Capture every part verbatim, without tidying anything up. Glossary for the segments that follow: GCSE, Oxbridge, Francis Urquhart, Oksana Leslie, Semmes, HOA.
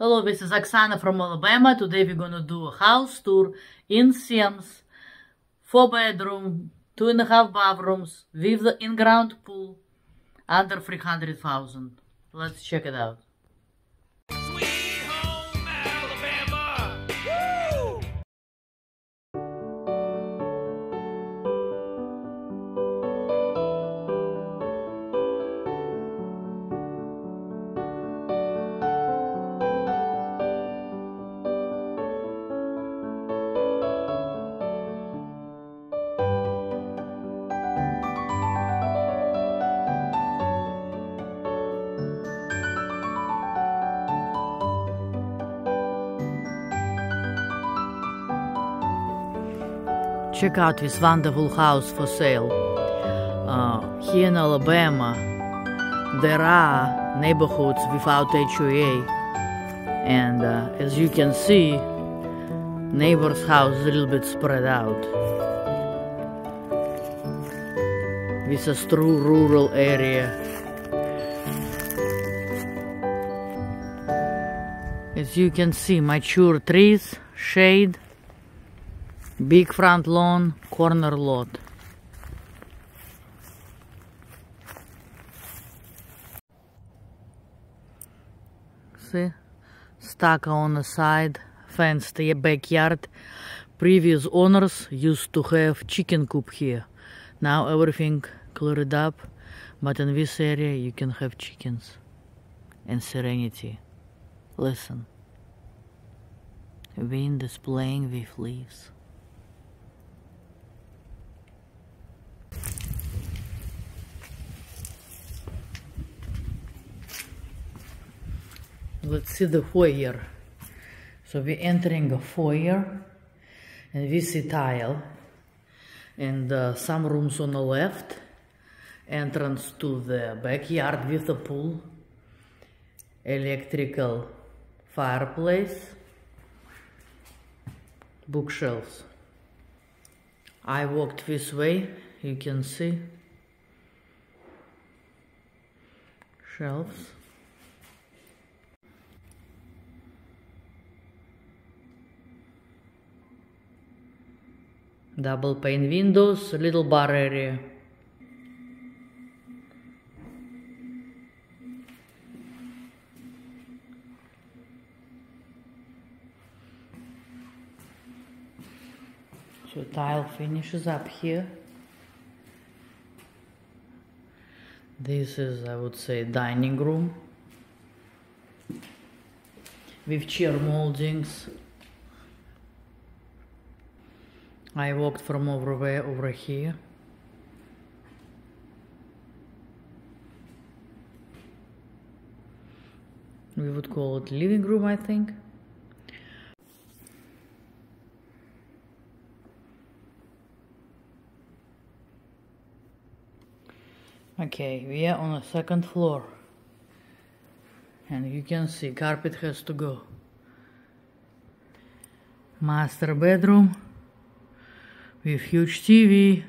Hello, this is Oksana from Alabama. Today we're gonna do a house tour in Semmes. Four bedroom, two and a half bathrooms with the in-ground pool under three hundred thousand. Let's check it out. Check out this wonderful house for sale. Uh, here in Alabama, there are neighborhoods without H O A. And uh, as you can see, neighbor's house is a little bit spread out. This is true rural area. As you can see, mature trees, shade, big front lawn, corner lot. See? Stucco on the side, fenced backyard. Previous owners used to have chicken coop here. Now everything cleared up, but in this area you can have chickens and serenity. Listen. Wind is playing with leaves. Let's see the foyer. So we're entering a foyer, and we see tile, and uh, some rooms on the left, entrance to the backyard with a pool, electrical fireplace, bookshelves. I walked this way, you can see shelves. Double pane windows, little bar area. So tile finishes up here. This is, I would say, dining room with chair moldings. I walked from over there over here. We would call it living room, I think. Okay, we are on the second floor. And you can see carpet has to go. Master bedroom. With huge T V.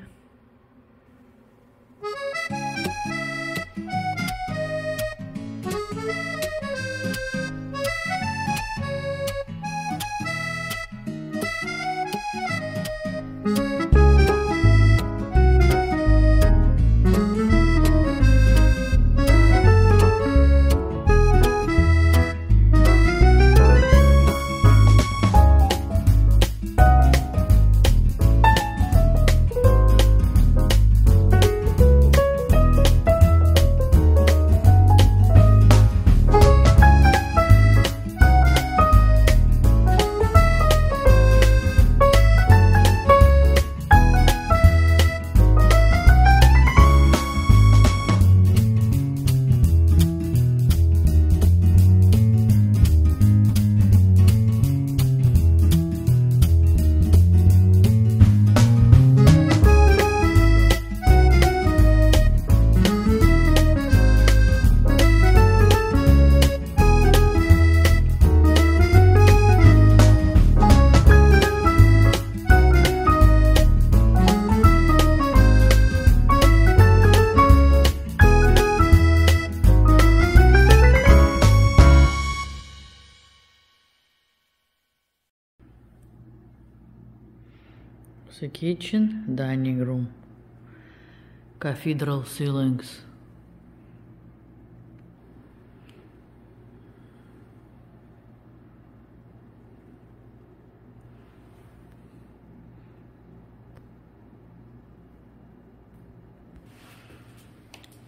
The kitchen, dining room, cathedral ceilings.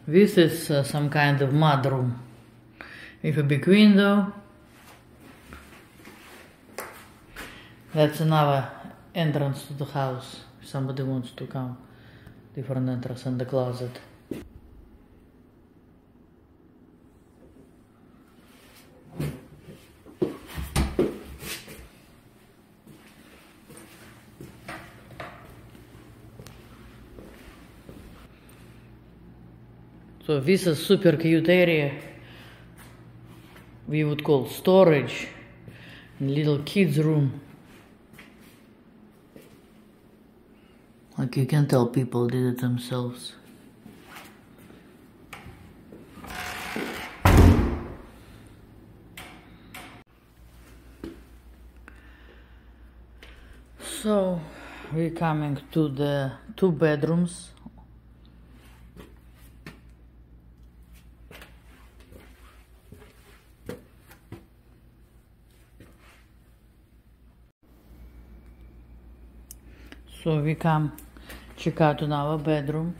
This is uh, some kind of mud room with a big window. That's another entrance to the house. If somebody wants to come, different entrance and the closet. So this is super cute area, we would call storage, little kids room. Like you can tell people did it themselves. So we're coming to the two bedrooms. So we come check out another bedroom.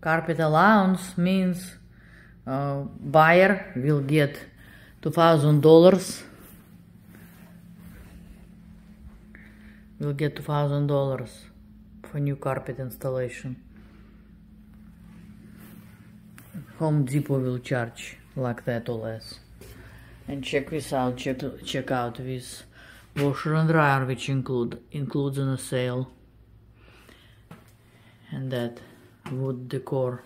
Carpet allowance means uh, buyer will get two thousand dollars. Will get two thousand dollars for new carpet installation. Home Depot will charge like that or less. And check this out, check, check out this washer and dryer, which include includes in a sale. And that wood decor.